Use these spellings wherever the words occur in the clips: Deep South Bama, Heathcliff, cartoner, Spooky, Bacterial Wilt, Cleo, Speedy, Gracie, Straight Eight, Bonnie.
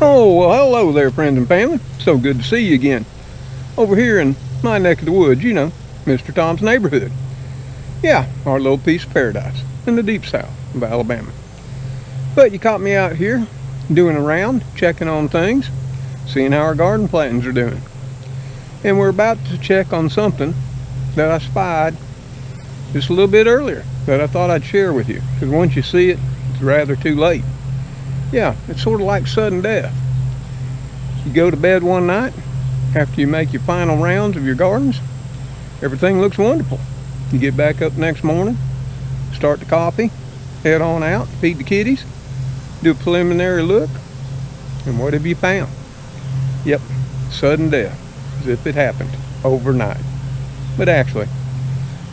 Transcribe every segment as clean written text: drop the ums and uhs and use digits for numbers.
Oh, well, hello there, friends and family. So good to see you again. Over here in my neck of the woods, you know, Mr. Tom's neighborhood. Yeah, our little piece of paradise in the deep south of Alabama. But you caught me out here doing a round, checking on things, seeing how our garden plantings are doing. And we're about to check on something that I spied just a little bit earlier that I thought I'd share with you. Because once you see it, it's rather too late. Yeah, it's sort of like sudden death. You go to bed one night after you make your final rounds of your gardens, everything looks wonderful. You get back up next morning, start the coffee, head on out, feed the kitties, do a preliminary look, and what have you found? Yep, sudden death, as if it happened overnight. But actually,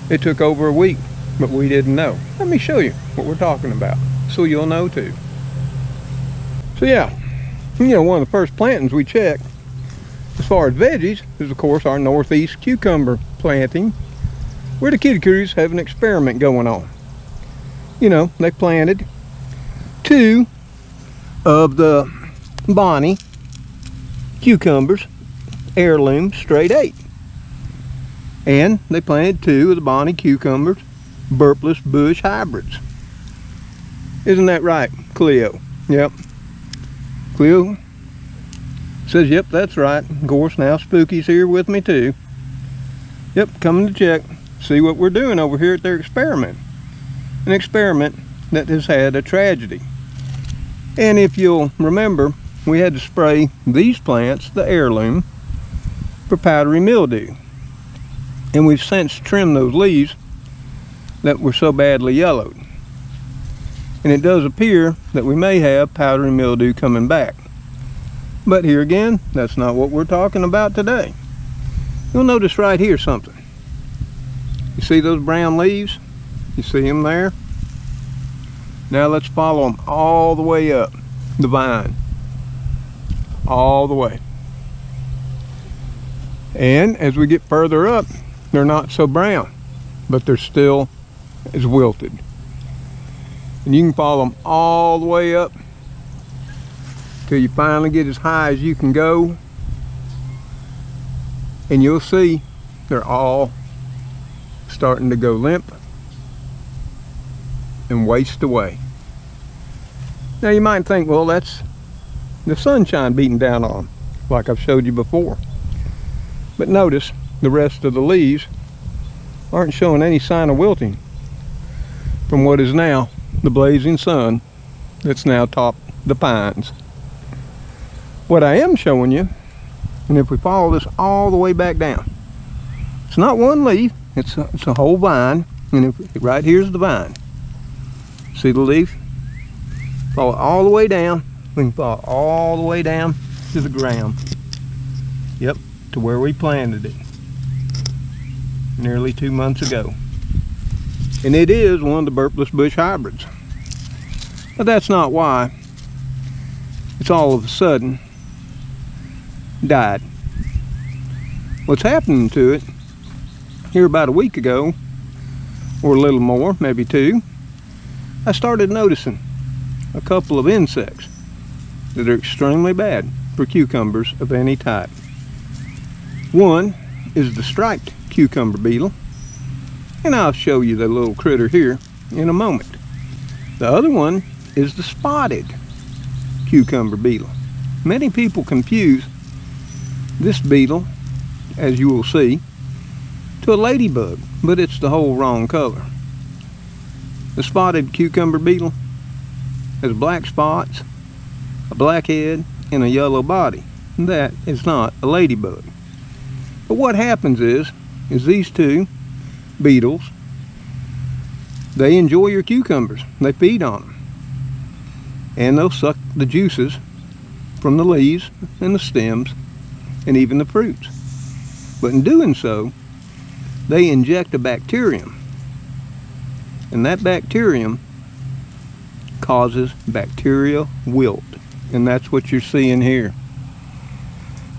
it took over a week, but we didn't know. Let me show you what we're talking about, so you'll know too. So yeah, you know, one of the first plantings we checked, as far as veggies, is of course our northeast cucumber planting, where the kitty crews have an experiment going on. You know, they planted 2 of the Bonnie cucumbers, heirloom Straight 8. And they planted 2 of the Bonnie cucumbers, burpless bush hybrids. Isn't that right, Cleo? Yep. Cleo says, yep, that's right. Of course, now Spooky's here with me too. Yep, coming to check, see what we're doing over here at their experiment. An experiment that has had a tragedy. And if you'll remember, we had to spray these plants, the heirloom, for powdery mildew. And we've since trimmed those leaves that were so badly yellowed. And it does appear that we may have powdery mildew coming back. But here again, that's not what we're talking about today. You'll notice right here something. You see those brown leaves? You see them there? Now let's follow them all the way up the vine. All the way. And as we get further up, they're not so brown, but they're still as wilted. And you can follow them all the way up till you finally get as high as you can go, and you'll see they're all starting to go limp and waste away. Now you might think, well, that's the sunshine beating down on them, like I've showed you before. But notice the rest of the leaves aren't showing any sign of wilting from what is now the blazing sun that's now topped the pines. What I am showing you, and if we follow this all the way back down, it's not one leaf, it's a whole vine. And if, right here's the vine, see the leaf? Follow it all the way down. We can follow all the way down to the ground. Yep, to where we planted it nearly 2 months ago. And it is one of the burpless bush hybrids. But that's not why it's all of a sudden died. What's happening to it, here about a week ago, or a little more, maybe 2, I started noticing a couple of insects that are extremely bad for cucumbers of any type. One is the striped cucumber beetle, and I'll show you the little critter here in a moment. The other one is the spotted cucumber beetle. Many people confuse this beetle, as you will see, to a ladybug, but it's the whole wrong color. The spotted cucumber beetle has black spots, a black head, and a yellow body. That is not a ladybug. But what happens is these two beetles, they enjoy your cucumbers. They feed on them, and they'll suck the juices from the leaves and the stems and even the fruits. But in doing so, they inject a bacterium, and that bacterium causes bacterial wilt. And that's what you're seeing here.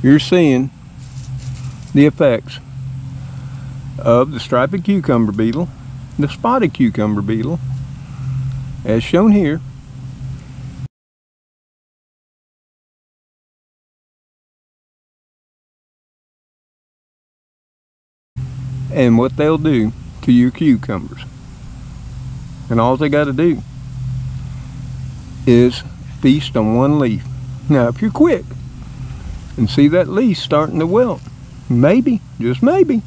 You're seeing the effects of the striped cucumber beetle, the spotted cucumber beetle, as shown here, and what they'll do to your cucumbers. And all they got to do is feast on one leaf. Now if you're quick and see that leaf starting to wilt, maybe, just maybe,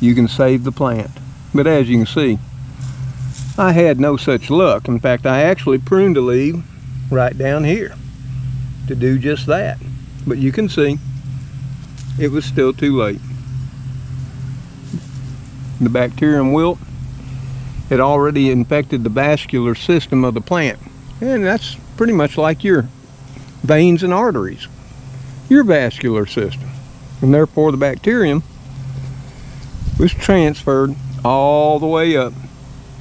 you can save the plant. But as you can see, I had no such luck. In fact, I actually pruned a leaf right down here to do just that. But you can see it was still too late. The bacterium wilt had already infected the vascular system of the plant, and that's pretty much like your veins and arteries, your vascular system, and therefore the bacterium was transferred all the way up.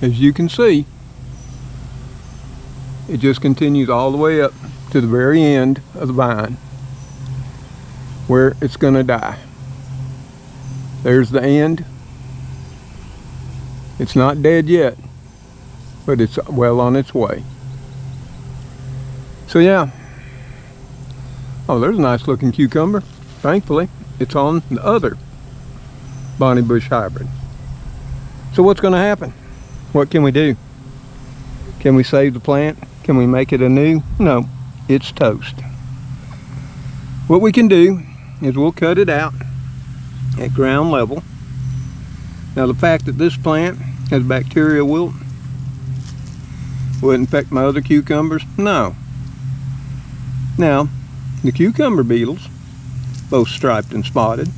As you can see, it just continues all the way up to the very end of the vine where it's going to die. There's the end. It's not dead yet, but it's well on its way. So yeah. Oh, there's a nice looking cucumber. Thankfully, it's on the other Bonnie Bush hybrid. So what's going to happen? What can we do? Can we save the plant? Can we make it anew? No, it's toast. What we can do is we'll cut it out at ground level. Now the fact that this plant has bacterial wilt, will it infect my other cucumbers? No. Now, the cucumber beetles, both striped and spotted,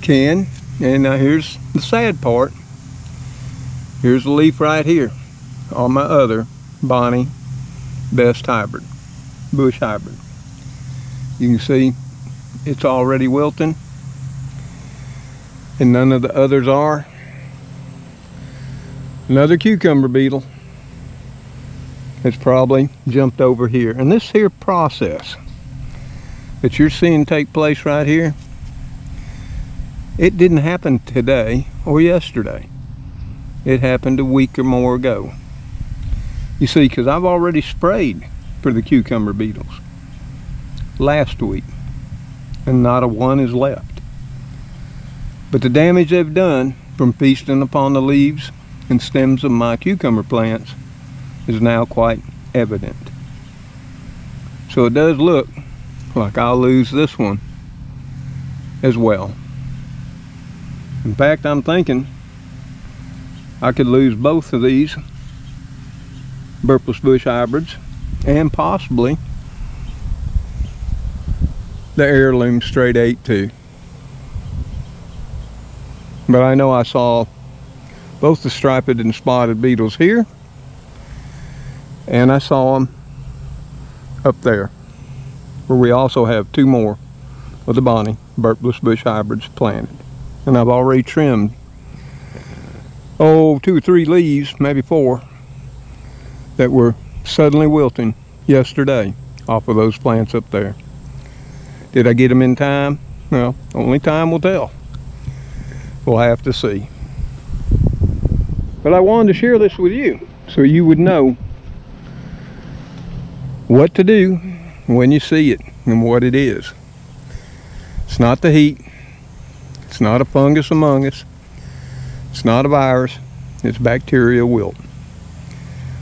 can, and now here's the sad part, here's the leaf right here on my other Bonnie Best hybrid, Bush hybrid. You can see it's already wilting, and none of the others are. Another cucumber beetle has probably jumped over here. And this here process that you're seeing take place right here, it didn't happen today or yesterday. It happened a week or more ago. You see, because I've already sprayed for the cucumber beetles last week, and not a one is left. But the damage they've done from feasting upon the leaves and stems of my cucumber plants is now quite evident. So it does look like I'll lose this one as well. In fact, I'm thinking I could lose both of these Burpless Bush hybrids and possibly the heirloom Straight Eight too. But I know I saw both the striped and spotted beetles here, and I saw them up there where we also have two more of the Bonnie Burpless Bush hybrids planted. And I've already trimmed, oh, 2 or 3 leaves, maybe 4, that were suddenly wilting yesterday off of those plants up there. Did I get them in time? Well, only time will tell. We'll have to see. But I wanted to share this with you so you would know what to do when you see it and what it is. It's not the heat. It's not a fungus among us. It's not a virus. It's bacterial wilt.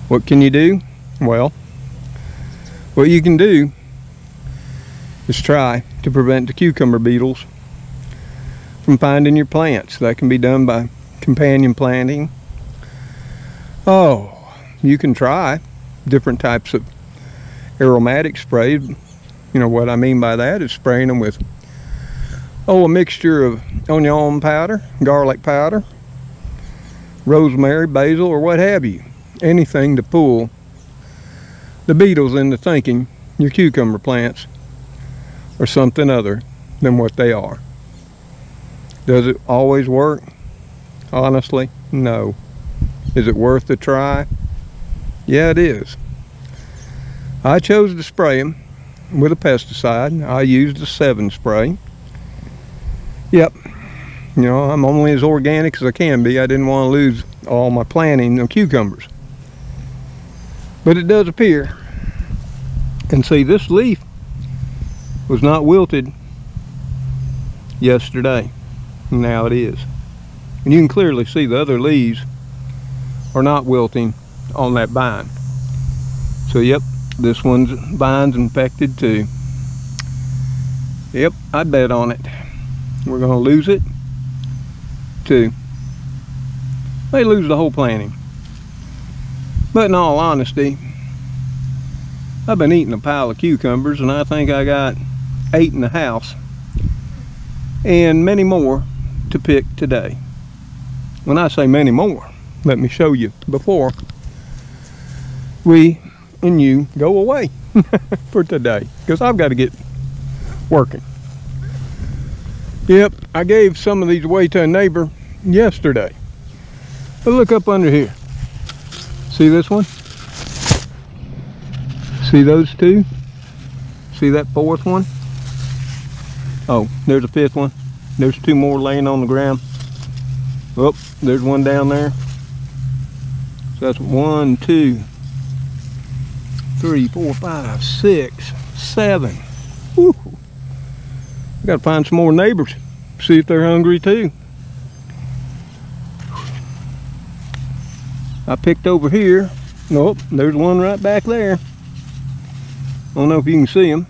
What can you do? Well, what you can do is try to prevent the cucumber beetles from finding your plants. That can be done by companion planting. Oh, you can try different types of aromatic sprays. You know what I mean by that is spraying them with, oh, a mixture of onion powder, garlic powder, rosemary, basil, or what have you. Anything to pull the beetles into thinking your cucumber plants are something other than what they are. Does it always work? Honestly, no. Is it worth a try? Yeah, it is. I chose to spray them with a pesticide. I used a 7 spray. Yep, you know, I'm only as organic as I can be. I didn't want to lose all my planting of cucumbers. But it does appear, and see, this leaf was not wilted yesterday. and now it is. And you can clearly see the other leaves are not wilting on that vine. So yep, this one's vine's infected too. Yep, I bet on it. We're gonna lose it too. They lose the whole planting. But in all honesty, I've been eating a pile of cucumbers, and I think I got 8 in the house and many more to pick today. When I say many more, let me show you before we and you go away for today, because I've got to get working. Yep, I gave some of these away to a neighbor yesterday. But look up under here. See this one? See those two? See that fourth one? Oh, there's a fifth one. There's 2 more laying on the ground. Oh, there's one down there. So that's 1, 2, 3, 4, 5, 6, 7. Woo! I've got to find some more neighbors. See if they're hungry too. I picked over here. Nope, there's one right back there. I don't know if you can see him.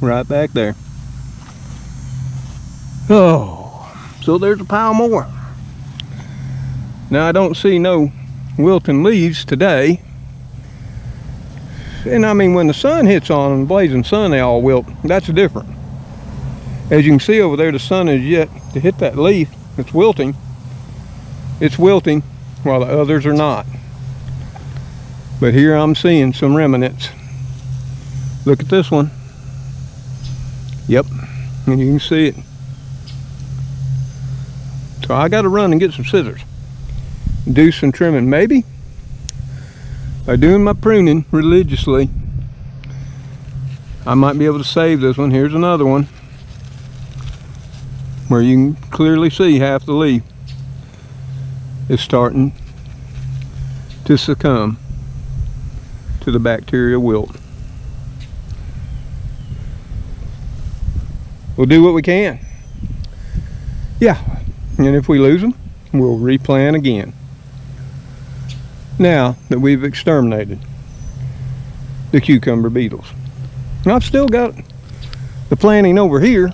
Right back there. Oh, so there's a pile more. Now I don't see no wilting leaves today. And I mean, when the sun hits on them, the blazing sun, they all wilt. That's different. As you can see over there, the sun is yet to hit that leaf. It's wilting. It's wilting. While the others are not. But here I'm seeing some remnants. Look at this one. Yep, and you can see it. So I gotta run and get some scissors. Do some trimming, maybe. By doing my pruning religiously, I might be able to save this one. Here's another one where you can clearly see half the leaf is starting to succumb to the bacterial wilt. We'll do what we can. Yeah, and if we lose them, we'll replant again. Now that we've exterminated the cucumber beetles. And I've still got the planting over here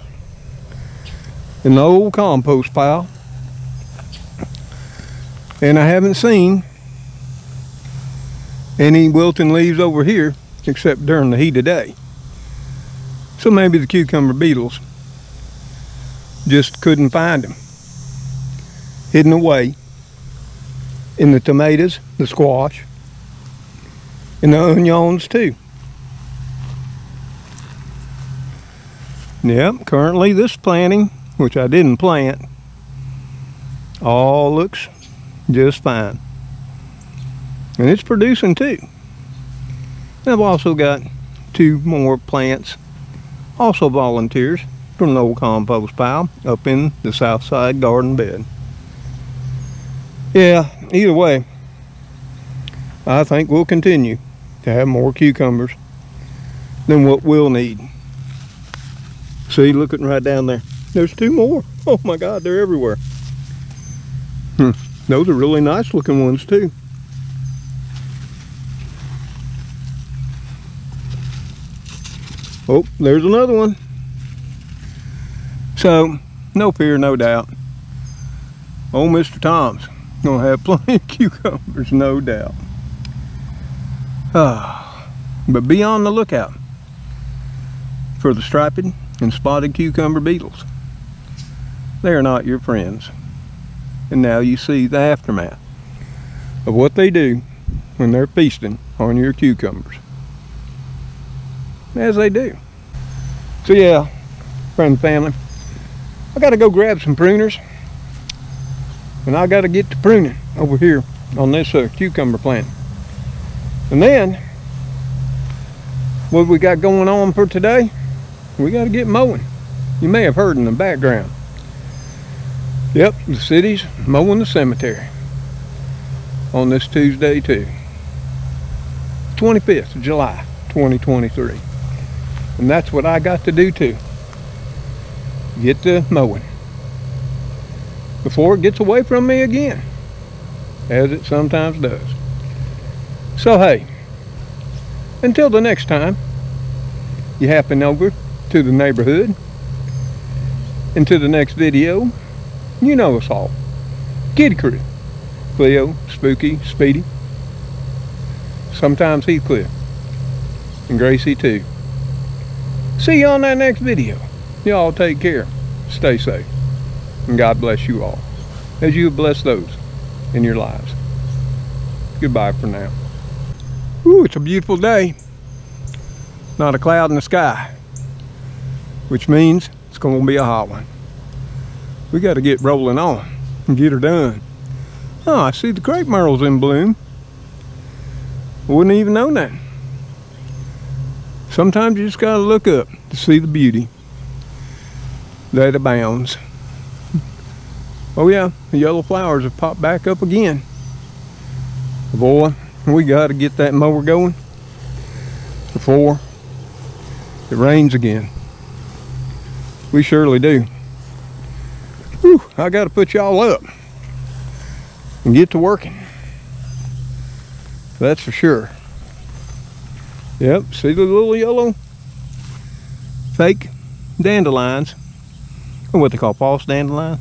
in the old compost pile. And I haven't seen any wilting leaves over here except during the heat of day. So maybe the cucumber beetles just couldn't find them. Hidden away in the tomatoes, the squash, and the onions too. Yep, currently this planting, which I didn't plant, all looks just fine, and it's producing too. And I've also got 2 more plants, also volunteers from an old compost pile up in the south side garden bed. Yeah, either way, I think we'll continue to have more cucumbers than what we'll need. See, looking right down there, there's 2 more. Oh my god, they're everywhere. Those are really nice looking ones too. Oh, there's another one. So, no fear, no doubt. Old Mr. Tom's gonna have plenty of cucumbers, no doubt. But be on the lookout for the striped and spotted cucumber beetles. They are not your friends. And now you see the aftermath of what they do when they're feasting on your cucumbers. As they do. So yeah, friend and family, I gotta go grab some pruners, and I gotta get to pruning over here on this cucumber plant. And then, what we got going on for today, we gotta get mowing. You may have heard in the background. Yep, the city's mowing the cemetery on this Tuesday too. 25th of July, 2023. And that's what I got to do too. Get to mowing. before it gets away from me again, as it sometimes does. So hey, until the next time you happen over to the neighborhood and to the next video, you know us all. Kid Crew. Cleo, Spooky, Speedy. Sometimes Heathcliff. And Gracie too. See you on that next video. Y'all take care. Stay safe. And God bless you all, as you bless those in your lives. Goodbye for now. Ooh, it's a beautiful day. Not a cloud in the sky, which means it's going to be a hot one. We got to get rolling on and get her done. Oh, I see the crepe myrtle's in bloom. Wouldn't even know that. Sometimes you just got to look up to see the beauty that abounds. Oh yeah, the yellow flowers have popped back up again. Boy, we got to get that mower going before it rains again. We surely do. Whew, I got to put y'all up and get to working. That's for sure. Yep, see the little yellow fake dandelions, or what they call false dandelions?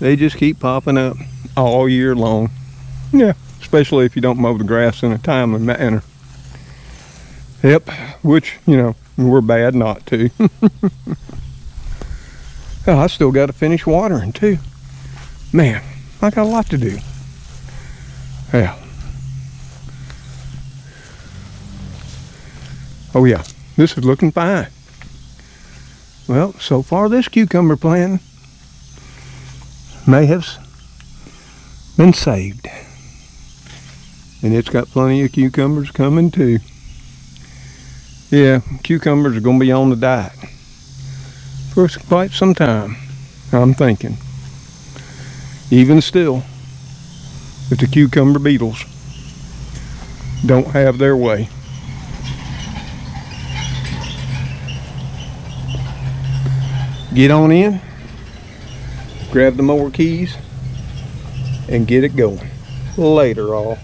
They just keep popping up all year long. Yeah, especially if you don't mow the grass in a timely manner. Yep, which, you know, we're bad not to. Oh, I still got to finish watering too. Man, I got a lot to do. Yeah. Oh yeah, this is looking fine. Well, so far this cucumber plant may have been saved. And it's got plenty of cucumbers coming too. Yeah, cucumbers are going to be on the diet for quite some time, I'm thinking. Even still, if the cucumber beetles don't have their way. Get on in, grab the mower keys, and get it going. Later all.